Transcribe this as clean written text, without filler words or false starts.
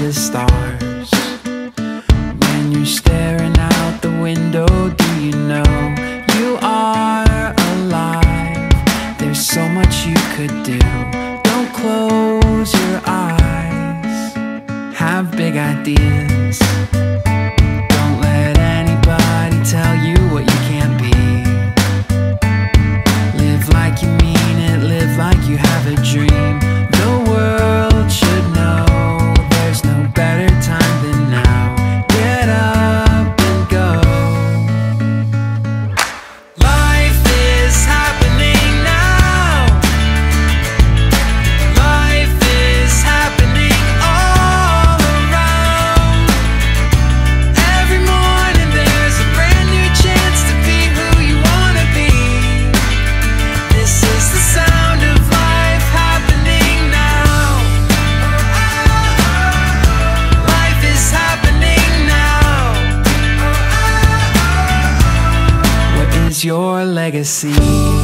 the stars. When you're staring out the window, do you know you are alive? There's so much you could do. Don't close your eyes. Have big ideas. Don't let anybody tell you what you can't be. Live like you mean it, live like you have a dream. The world your legacy.